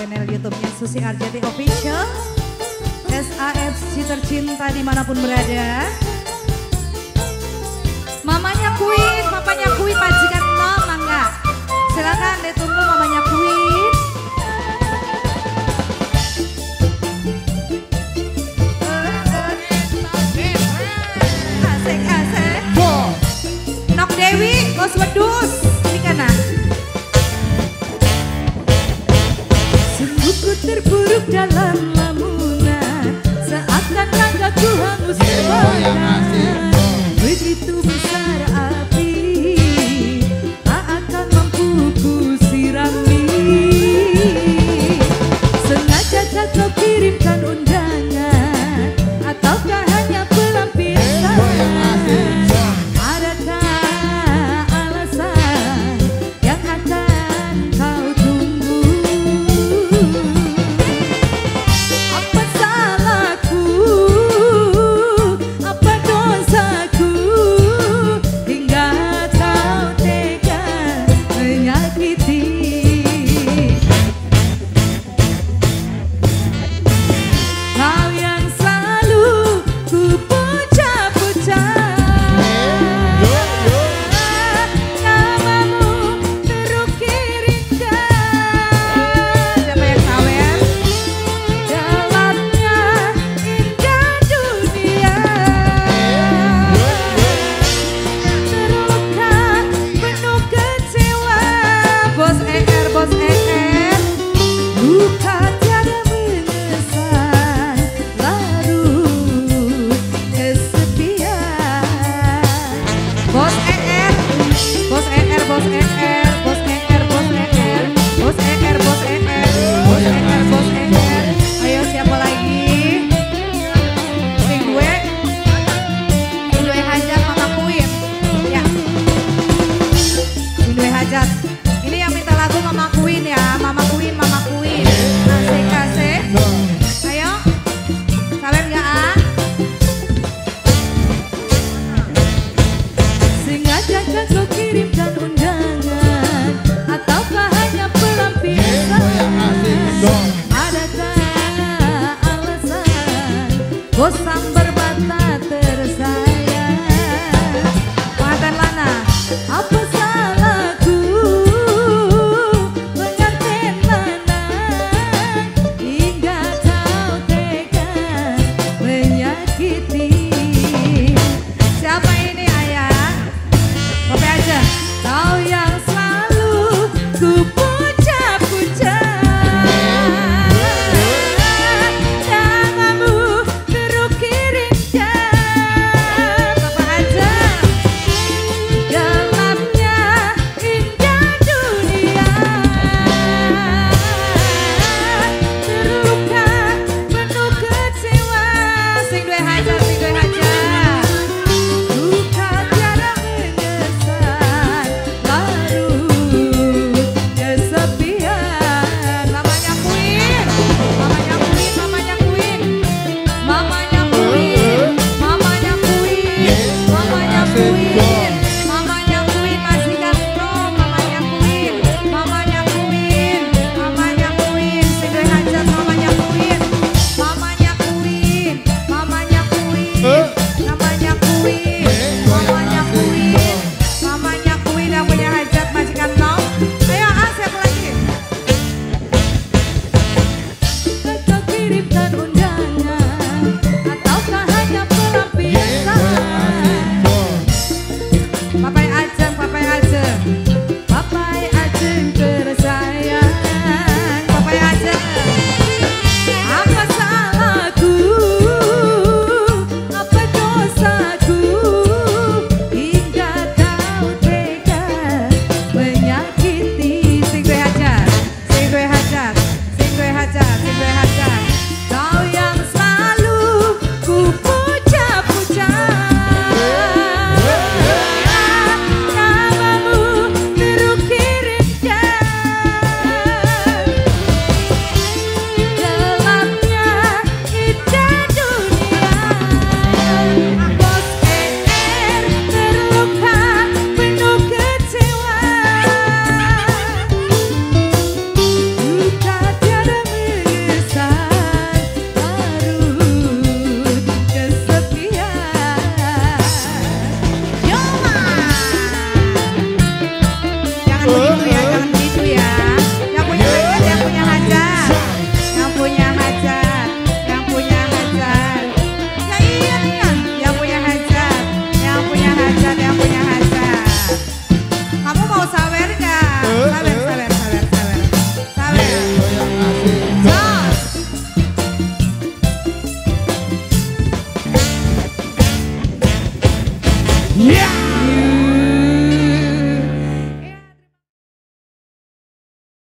channel YouTube-nya Susy ARZETTY Official. SASC tercinta dimanapun berada. Mamanya kuis, papanya kuis, majikan mama enggak. Silakan ditunggu mamanya kuis. Asik-asik. Nok Dewi, Bos Wedus. Ini kanan. Sungguh terburuk dalam lamunan saat nanggaku hangus terbatas. Begitu besar api tak akan mampu kusirami. Sengaja tak kau kirimkan undangan ataukah hanya pelampiasan? Sing gue hajar, sing gue hajar.